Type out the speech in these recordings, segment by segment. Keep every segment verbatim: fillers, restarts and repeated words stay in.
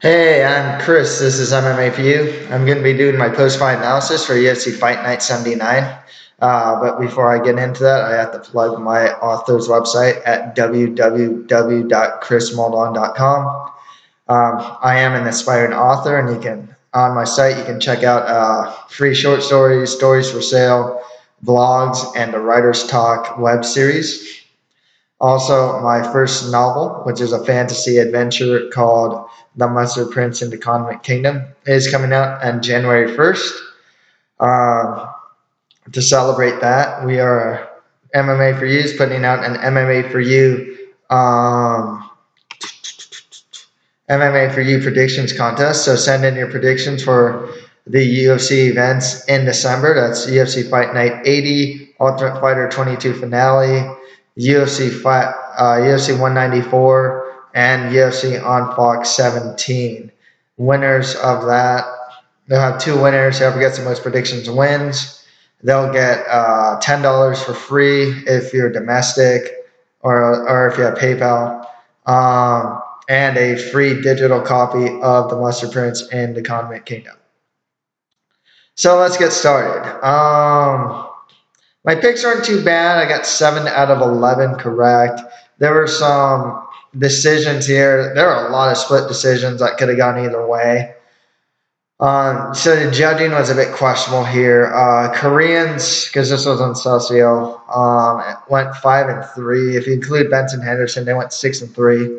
Hey, I'm Chris. This is M M A for you. I'm going to be doing my post-fight analysis for U F C Fight Night seventy-nine. Uh, but before I get into that, I have to plug my author's website at w w w dot chris muldong dot com. Um, I am an aspiring author, and you can on my site you can check out uh, free short stories, stories for sale, vlogs, and the Writer's Talk web series. Also, my first novel, which is a fantasy adventure called The Mustard Prince in the Condiment Kingdom, is coming out on January first. Uh, to celebrate that, we are M M A for You is putting out an M M A for You, um, M M A for You predictions contest. So send in your predictions for the U F C events in December. That's U F C Fight Night eighty, Ultimate Fighter twenty-two Finale, U F C fight, uh, U F C one ninety-four, and U F C on Fox seventeen. Winners of that, they'll have two winners. Whoever gets the most predictions wins. They'll get uh, ten dollars for free if you're domestic or, or if you have PayPal, um, and a free digital copy of The Mustard Prince in the Condiment Kingdom. So let's get started. Um... My picks aren't too bad. I got seven out of eleven correct. There were some decisions here. There are a lot of split decisions that could have gone either way. Um, so the judging was a bit questionable here. Uh, Koreans, because this was on Socio, um, went five and three. If you include Benson Henderson, they went six and three.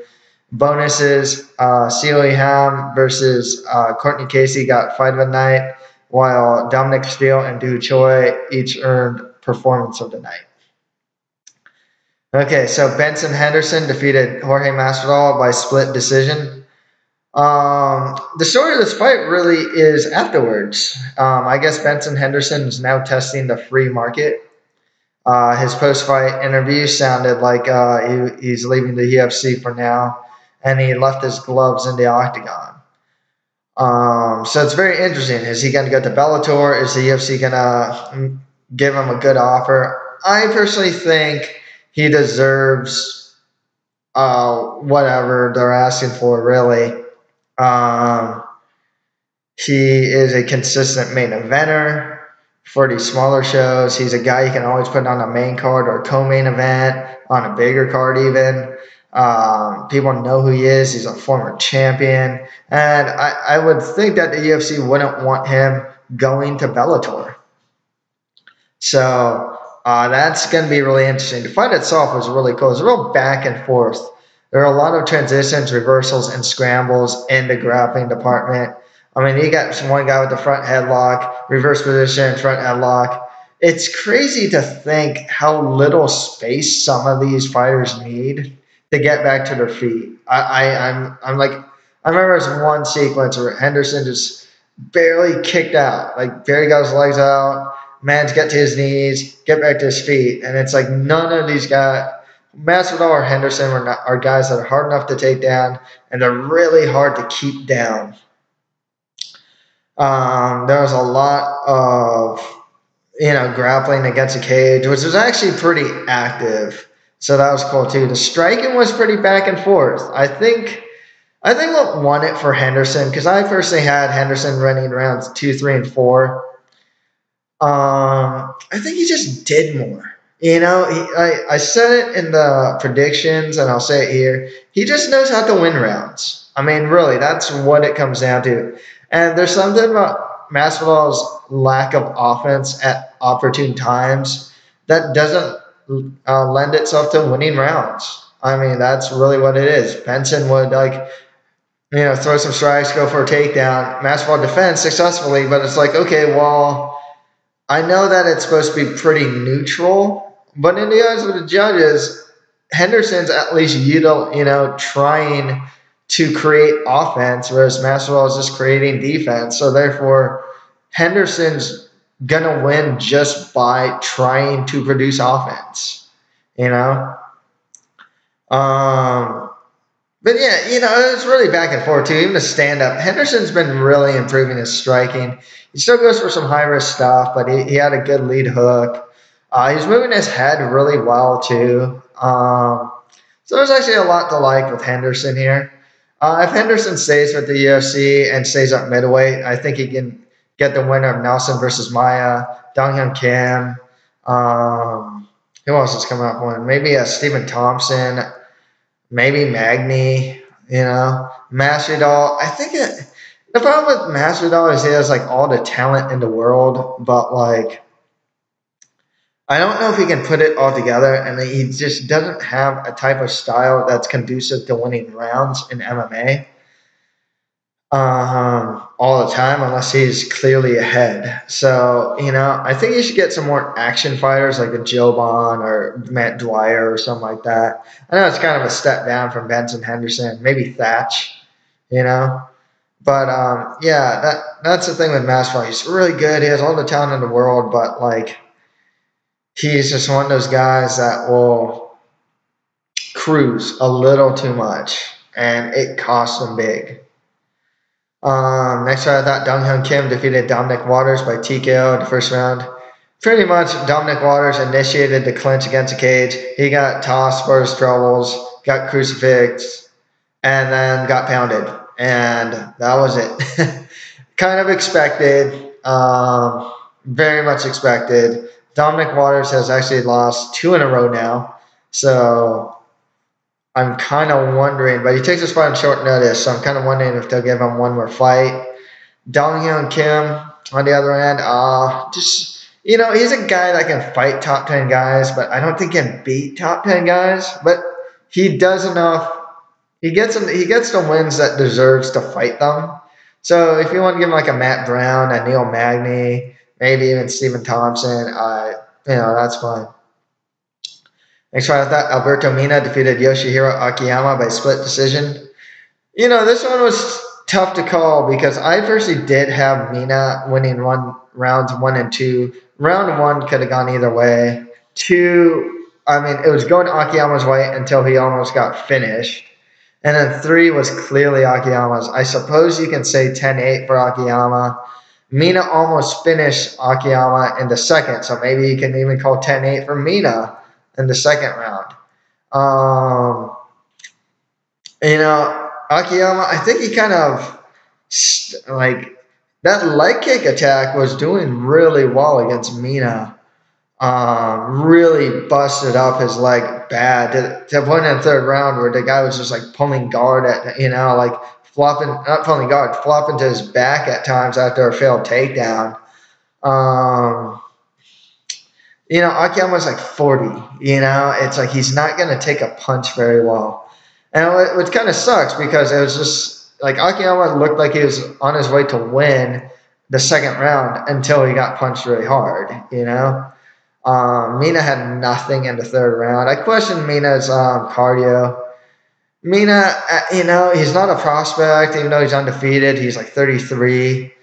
Bonuses, uh, Seo Hee Ham versus uh, Cortney Casey got fight of the night, while Dominic Steele and Doo Ho Choi each earned performance of the night. Okay, so Benson Henderson defeated Jorge Masvidal by split decision. Um, the story of this fight really is afterwards. Um, I guess Benson Henderson is now testing the free market. Uh, his post-fight interview sounded like uh, he, he's leaving the U F C for now, and he left his gloves in the octagon. Um, so it's very interesting. Is he going to go to Bellator? Is the U F C going to give him a good offer? I personally think he deserves uh, whatever they're asking for, really. Um, he is a consistent main eventer for these smaller shows. He's a guy you can always put on a main card or co-main event, on a bigger card even. Um, people know who he is. He's a former champion. And I, I would think that the U F C wouldn't want him going to Bellator. So uh, that's going to be really interesting. The fight itself was really cool. It was a real back and forth. There are a lot of transitions, reversals, and scrambles in the grappling department. I mean, you got one guy with the front headlock, reverse position, front headlock. It's crazy to think how little space some of these fighters need to get back to their feet. I, I, I'm, I'm like, I remember there's one sequence where Henderson just barely kicked out, like barely got his legs out. Man's get to his knees, get back to his feet, and it's like none of these guys, Masvidal or Henderson, are, not, are guys that are hard enough to take down, and they're really hard to keep down. Um, there was a lot of, you know, grappling against the cage, which was actually pretty active, so that was cool too. The striking was pretty back and forth. I think, I think what won it for Henderson, because I personally had Henderson running rounds two, three, and four. Um, I think he just did more. You know, he, I, I said it in the predictions, and I'll say it here. He just knows how to win rounds. I mean, really, that's what it comes down to. And there's something about Masvidal's lack of offense at opportune times that doesn't uh, lend itself to winning rounds. I mean, that's really what it is. Benson would, like, you know, throw some strikes, go for a takedown. Masvidal defends successfully, but it's like, okay, well, I know that it's supposed to be pretty neutral, but in the eyes of the judges, Henderson's at least you don't, you know, trying to create offense, whereas Masvidal is just creating defense. So therefore, Henderson's gonna win just by trying to produce offense, you know. Um, but yeah, you know, it's really back and forth too. Even the stand-up, Henderson's been really improving his striking. He still goes for some high-risk stuff, but he, he had a good lead hook. Uh, he's moving his head really well, too. Um, so there's actually a lot to like with Henderson here. Uh, if Henderson stays with the U F C and stays up middleweight, I think he can get the winner of Nelson versus Maya, Dong Hyun Kim. Um, who else is coming up? One maybe uh, Stephen Thompson, maybe Magny. You know, Masvidal. I think it. The problem with Masvidal is he has like all the talent in the world, but like, I don't know if he can put it all together, and he just doesn't have a type of style that's conducive to winning rounds in M M A um, all the time, unless he's clearly ahead. So, you know, I think you should get some more action fighters like a Joban or Matt Dwyer or something like that. I know it's kind of a step down from Benson Henderson, maybe Thatch, you know. But, um, yeah, that that's the thing with Masvidal. He's really good. He has all the talent in the world, but, like, he's just one of those guys that will cruise a little too much, and it costs him big. Um, next round, I thought Dong Hyun Kim defeated Dominic Waters by T K O in the first round. Pretty much, Dominic Waters initiated the clinch against the cage. He got tossed for his troubles, got crucifixed, and then got pounded. And that was it. Kind of expected, um, very much expected. Dominic Waters has actually lost two in a row now, so I'm kind of wondering. But he takes this fight on short notice, so I'm kind of wondering if they'll give him one more fight. Dong Hyun Kim, on the other hand, uh, just, you know, he's a guy that can fight top ten guys, but I don't think he can beat top ten guys. But he does enough. He gets him, he gets the wins that deserves to fight them. So if you want to give him like a Matt Brown, a Neil Magny, maybe even Stephen Thompson, uh, you know, that's fine. Next round, I thought Alberto Mina defeated Yoshihiro Akiyama by split decision. You know, this one was tough to call because I personally did have Mina winning one rounds one and two. Round one could have gone either way. Two, I mean, it was going Akiyama's way until he almost got finished. And then three was clearly Akiyama's. I suppose you can say ten eight for Akiyama. Mina almost finished Akiyama in the second, so maybe you can even call ten eight for Mina in the second round. Um, you know, Akiyama, I think he kind of, like, that leg kick attack was doing really well against Mina. Um, really busted up his leg bad to, to the point in the third round where the guy was just, like, pulling guard at, you know, like, flopping, not pulling guard, flopping to his back at times after a failed takedown. Um, you know, Akiyama's like forty, you know, it's like he's not going to take a punch very well. And which kind of sucks because it was just like Akiyama looked like he was on his way to win the second round until he got punched really hard, you know. Um, Mina had nothing in the third round. I questioned Mina's um, cardio. Mina, you know, he's not a prospect, even though he's undefeated. He's like thirty-three.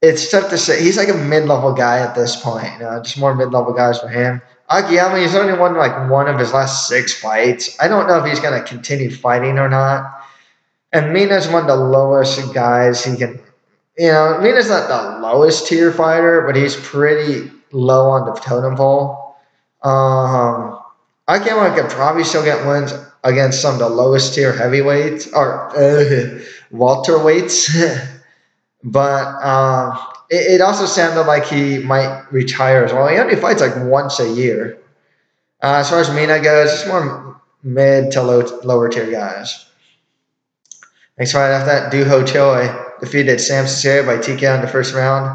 It's tough to say. He's like a mid-level guy at this point. You know, just more mid-level guys for him. Akiyama, he's only won like one of his last six fights. I don't know if he's going to continue fighting or not. And Mina's one of the lowest guys he can, you know, Mina's not the lowest tier fighter, but he's pretty low on the totem pole. Um, Akiyama could probably still get wins against some of the lowest tier heavyweights or uh, welterweights. But um, it, it also sounded like he might retire as well. He only fights like once a year. Uh, as far as Mina goes, it's more mid to low, lower tier guys. Next fight after that, Doo Ho Choi defeated Sam Sicilia by T K O in the first round.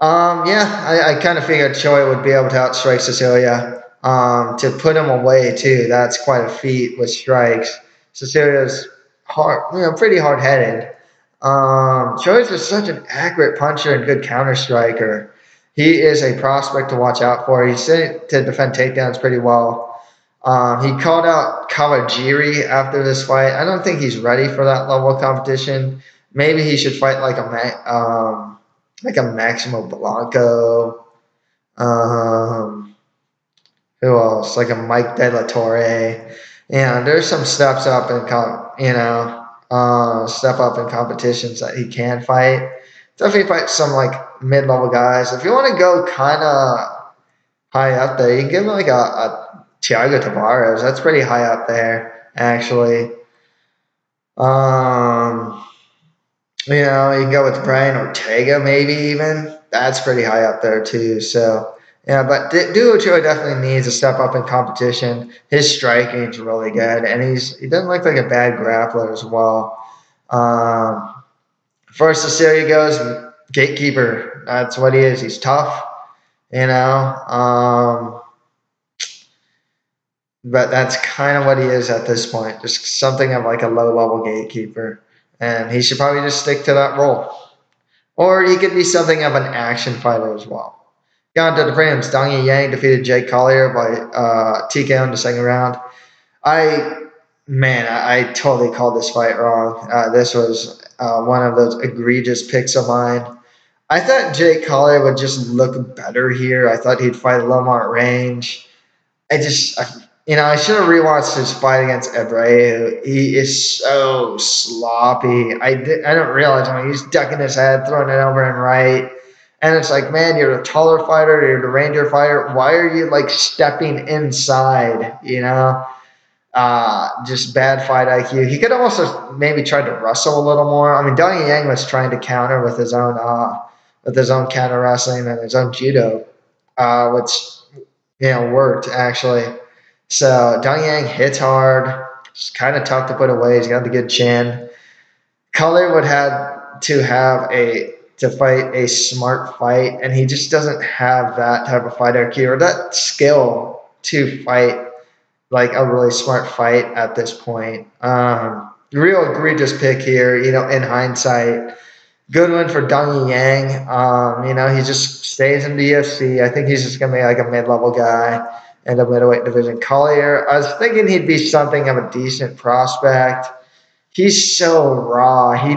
Um, yeah, I, I kind of figured Choi would be able to outstrike Sicilia. Um, to put him away, too, that's quite a feat with strikes. Cecilia's hard, you know, pretty hard-headed. Um, Choi's just such an accurate puncher and good counter-striker. He is a prospect to watch out for. He's set to defend takedowns pretty well. Um, he called out Kawajiri after this fight. I don't think he's ready for that level of competition. Maybe he should fight like a, um, like a Maximo Blanco. Um... Who else? Like a Mike De La Torre. Yeah, there's some steps up in, com you know, uh, step up in competitions that he can fight. Definitely fight some like mid-level guys. If you want to go kind of high up there, you can give him like a, a Tiago Tavares. That's pretty high up there, actually. Um. You know, you can go with Brian Ortega, maybe even. That's pretty high up there too. So, yeah, but D- Doo Ho Choi definitely needs a step up in competition. His striking's really good, and he's he doesn't look like a bad grappler as well. Um, first Cecilia goes gatekeeper. That's what he is. He's tough, you know. Um, but that's kind of what he is at this point. Just something of like a low level gatekeeper. And he should probably just stick to that role. Or he could be something of an action fighter as well. Going to the prelims, Dong Yang defeated Jake Collier by uh, T K O in the second round. I, man, I, I totally called this fight wrong. Uh, this was uh, one of those egregious picks of mine. I thought Jake Collier would just look better here. I thought he'd fight a little more at range. I just... I, You know, I should have rewatched his fight against Ebreu. He is so sloppy. I, did, I don't realize him. He's ducking his head, throwing it over and right. And it's like, man, you're a taller fighter. You're the ranger fighter. Why are you, like, stepping inside, you know? Uh, just bad fight I Q. He could also maybe try to wrestle a little more. I mean, Dong Yang was trying to counter with his own uh, with his own counter wrestling and his own judo, uh, which, you know, worked, actually. So Dong Yang hits hard. It's kind of tough to put away. He's got the good chin. Collier would have to have a to fight a smart fight, and he just doesn't have that type of fight I Q or that skill to fight like a really smart fight at this point. Um, real egregious pick here, you know. In hindsight, good one for Dong Yang. Um, you know, he just stays in the U F C. I think he's just gonna be like a mid-level guy. And a middleweight division. Collier, I was thinking he'd be something of a decent prospect. He's so raw. He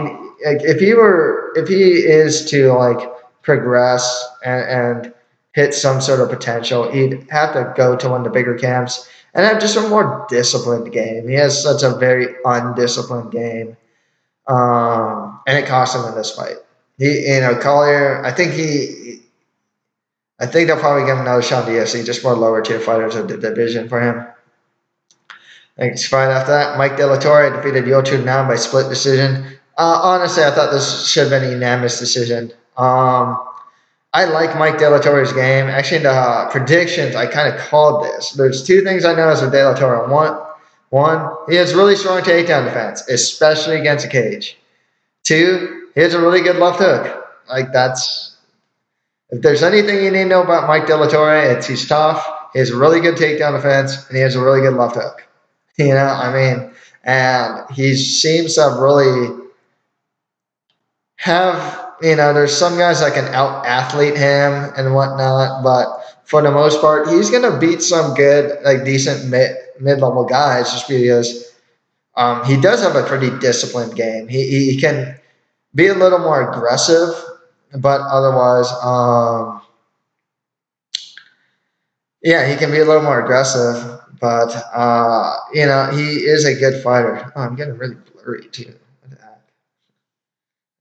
like if he were if he is to like progress and, and hit some sort of potential, he'd have to go to one of the bigger camps and have just a more disciplined game. He has such a very undisciplined game, um, and it cost him in this fight. He, you know, Collier. I think he. I think they'll probably give him another shot in the U F C, just more lower tier fighters of the division for him. Next fight after that, Mike De La Torre defeated Yotunan by split decision. Uh, honestly, I thought this should have been a unanimous decision. Um, I like Mike De La Torre's game. Actually, in the uh, predictions, I kind of called this. There's two things I noticed with De La Torre. One, one, he has really strong takedown defense, especially against a cage. Two, he has a really good left hook. Like, that's... If there's anything you need to know about Mike De La Torre, it's he's tough, he has a really good takedown defense, and he has a really good left hook. You know, I mean, and he seems to have really have, you know, there's some guys that can out-athlete him and whatnot, but for the most part, he's going to beat some good, like decent mid, mid-level guys just because um, he does have a pretty disciplined game. He, he can be a little more aggressive. But otherwise, um, yeah, he can be a little more aggressive. But, uh, you know, he is a good fighter. Oh, I'm getting really blurry, too.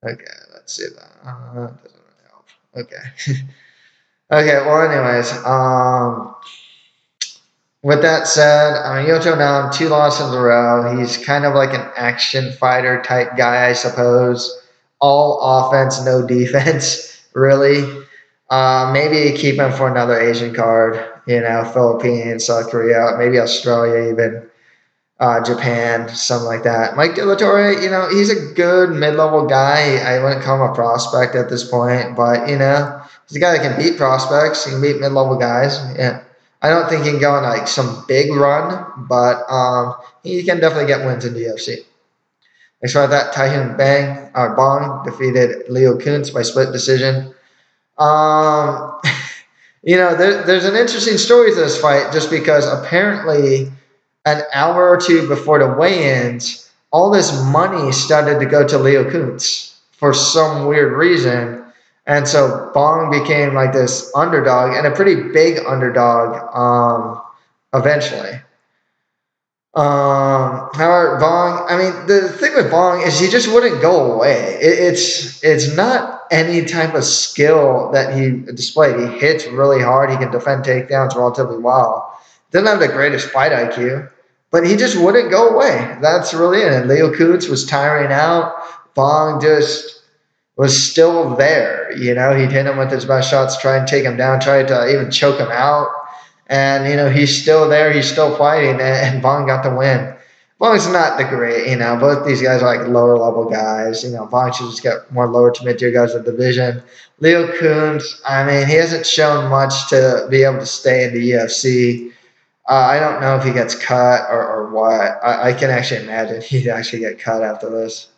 Okay, let's see that. Uh, that doesn't really help. Okay. Okay, well, anyways, um, with that said, I mean, Yotunan, two losses in a row. He's kind of like an action fighter type guy, I suppose. All offense, no defense, really. Uh, maybe keep him for another Asian card, you know, Philippines, South Korea, maybe Australia even, uh, Japan, something like that. Mike De La Torre, you know, he's a good mid-level guy. I wouldn't call him a prospect at this point, but, you know, he's a guy that can beat prospects. He can beat mid-level guys. Yeah. I don't think he can go on, like, some big run, but um, he can definitely get wins in the U F C. Next fight, that Tae Hyun Bang or Bang defeated Leo Kuntz by split decision. Um, you know, there, there's an interesting story to this fight just because apparently an hour or two before the weigh-ins, all this money started to go to Leo Kuntz for some weird reason, and so Bang became like this underdog and a pretty big underdog um, eventually. Um, however, Bang, I mean, the thing with Bang is he just wouldn't go away. It, it's it's not any type of skill that he displayed. He hits really hard. He can defend takedowns relatively well. Doesn't have the greatest fight I Q, but he just wouldn't go away. That's really it. And Leo Kuntz was tiring out. Bang just was still there. You know, he'd hit him with his best shots, try and take him down, try to even choke him out. And, you know, he's still there. He's still fighting, and Bang got the win. Bang's not the great, you know. Both these guys are like lower-level guys. You know, Bang should just get more lower to mid-tier guys in the division. Leo Kuntz, I mean, he hasn't shown much to be able to stay in the U F C. Uh, I don't know if he gets cut or, or what. I, I can actually imagine he'd actually get cut after this.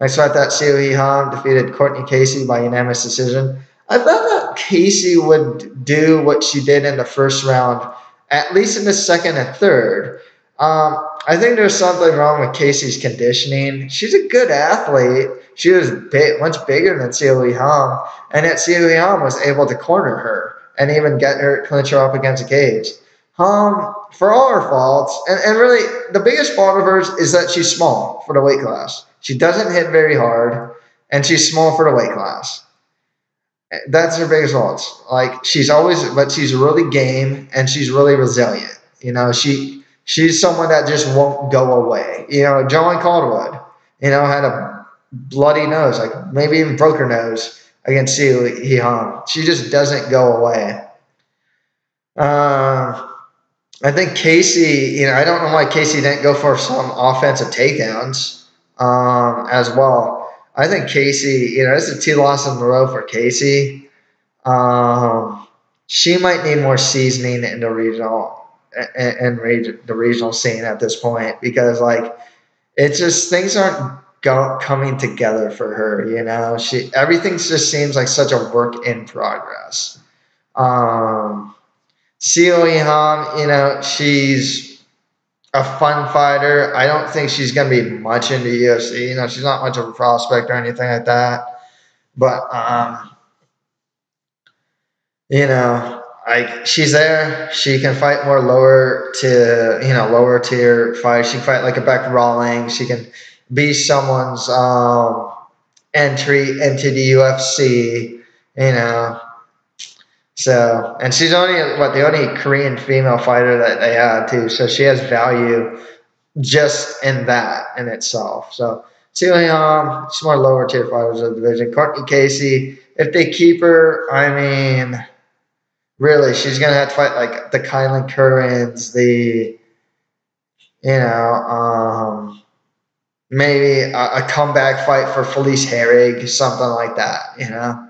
Next fight, that Seo Hee Ham defeated Cortney Casey by unanimous decision. I thought that Casey would do what she did in the first round, at least in the second and third. Um, I think there's something wrong with Casey's conditioning. She's a good athlete. She was big, much bigger than Seo Hee Ham, and yet Seo Hee Ham was able to corner her and even get her, clinch her up against a cage. Um, for all her faults, and, and really the biggest fault of hers is that she's small for the weight class. She doesn't hit very hard, and she's small for the weight class. That's her biggest fault. Like, she's always, but she's really game, and she's really resilient. You know, she she's someone that just won't go away. You know, Joanne Calderwood, you know, had a bloody nose, like maybe even broke her nose against Seo Hee Ham. She just doesn't go away. Uh, I think Casey, you know, I don't know why Casey didn't go for some offensive takedowns um, as well. I think Casey, you know, this is two losses in a row for Casey. Um, she might need more seasoning in the regional and, and region, the regional scene at this point, because like it's just things aren't go, coming together for her. You know, she everything just seems like such a work in progress. Um, Seo Hee Ham, you know, she's a fun fighter. I don't think she's going to be much into U F C. You know, she's not much of a prospect or anything like that. But, um, you know, like she's there. She can fight more lower to, you know, lower tier fighters. She can fight like a Beck Rawlings. She can be someone's um, entry into the U F C, you know. So, and she's only, what, the only Korean female fighter that they had, too. So she has value just in that, in itself. So, Seo Hee Ham, she's more lower tier fighters of the division. Courtney Casey, if they keep her, I mean, really, she's going to have to fight, like, the Kylan Currens, the, you know, um, maybe a, a comeback fight for Felice Herrig, something like that, you know.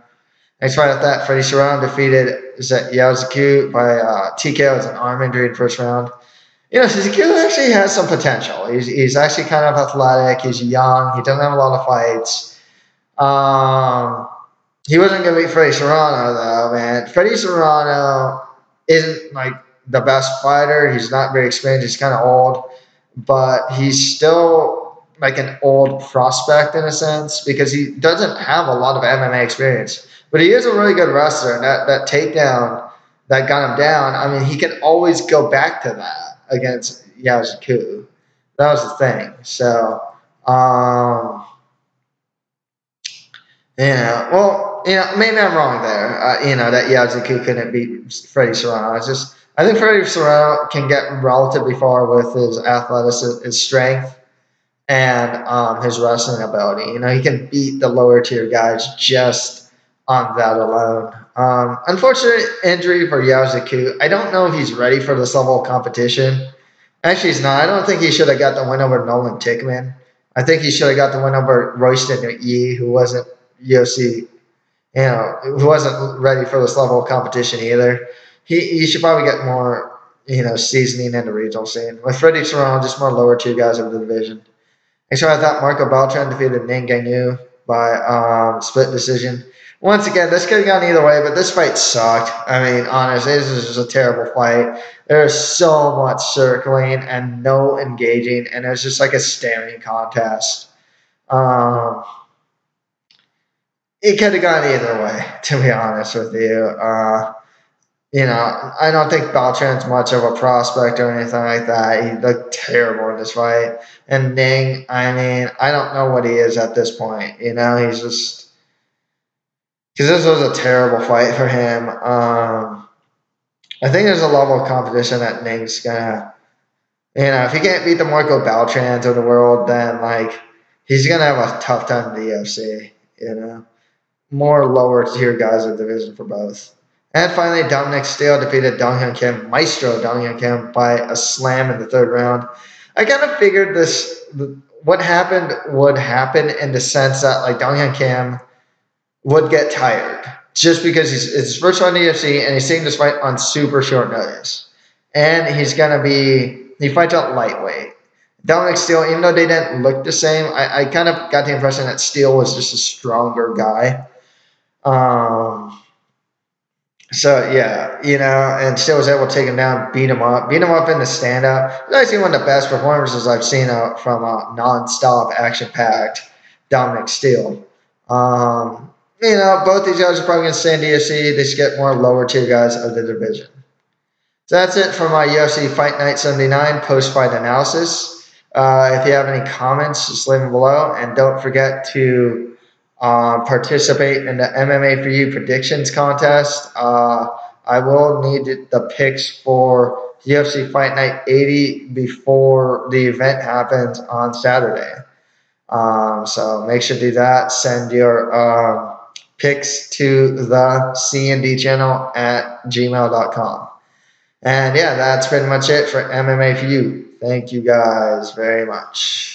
Next fight at that, Freddie Serrano defeated Yazuku by uh, T K O as an arm injury in first round. You know, Yazuku actually has some potential. He's, he's actually kind of athletic. He's young. He doesn't have a lot of fights. Um, he wasn't going to beat Freddie Serrano, though, man. Freddie Serrano isn't, like, the best fighter. He's not very experienced. He's kind of old. But he's still, like, an old prospect in a sense because he doesn't have a lot of M M A experience. But he is a really good wrestler, and that, that takedown that got him down, I mean, he can always go back to that against Yazuku. That was the thing. So, um, you know, well, you know, maybe I'm wrong there, uh, you know, that Yazuku couldn't beat Freddie Serrano. It's just, I think Freddie Serrano can get relatively far with his athleticism, his strength, and um, his wrestling ability. You know, he can beat the lower-tier guys just on that alone. Um, unfortunate injury for Yazuku. I don't know if he's ready for this level of competition. Actually, he's not. I don't think he should have got the win over Nolan Tickman. I think he should have got the win over Royston Yee, who wasn't U F C, you know, who wasn't ready for this level of competition either. He, he should probably get more, you know, seasoning in the regional scene. With Freddie Serrano, just more lower tier guys of the division. And so I thought Marco Beltran defeated Nengganu by um, split decision. Once again, this could have gone either way, but this fight sucked. I mean, honestly, this is just a terrible fight. There was so much circling and no engaging, and it was just like a staring contest. Um, it could have gone either way, to be honest with you. Uh, you know, I don't think Beltran's much of a prospect or anything like that. He looked terrible in this fight. And Ning, I mean, I don't know what he is at this point. You know, he's just... because this was a terrible fight for him. Um, I think there's a level of competition that Ning's going to, you know, if he can't beat the Marco Beltrans of the world, then, like, he's going to have a tough time in the U F C, you know. more lower tier guys in the division for both. And finally, Dominic Steele defeated Dong Hyun Kim, Maestro Dong Hyun Kim, by a slam in the third round. I kind of figured this, what happened would happen in the sense that like Dong Hyun Kim would get tired just because he's, it's his first fight in the U F C and he's taking this fight on super short notice. And he's going to be, he fights out lightweight. Dominic Steele, even though they didn't look the same, I, I kind of got the impression that Steele was just a stronger guy. Um... So, yeah, you know, and Steele was able to take him down, beat him up, beat him up in the stand-up. It's actually one of the best performances I've seen out from a non-stop, action-packed Dominic Steele. Um, you know, both these guys are probably going to stay in U F C. They should get more lower-tier guys of the division. So that's it for my U F C Fight Night seventy-nine post-fight analysis. Uh, if you have any comments, just leave them below. And don't forget to... Uh, participate in the M M A for You predictions contest. Uh, I will need the picks for U F C Fight Night eighty before the event happens on Saturday. Um, so make sure to do that. Send your uh, picks to the C N D channel at gmail dot com. And yeah, that's pretty much it for M M A for You. Thank you guys very much.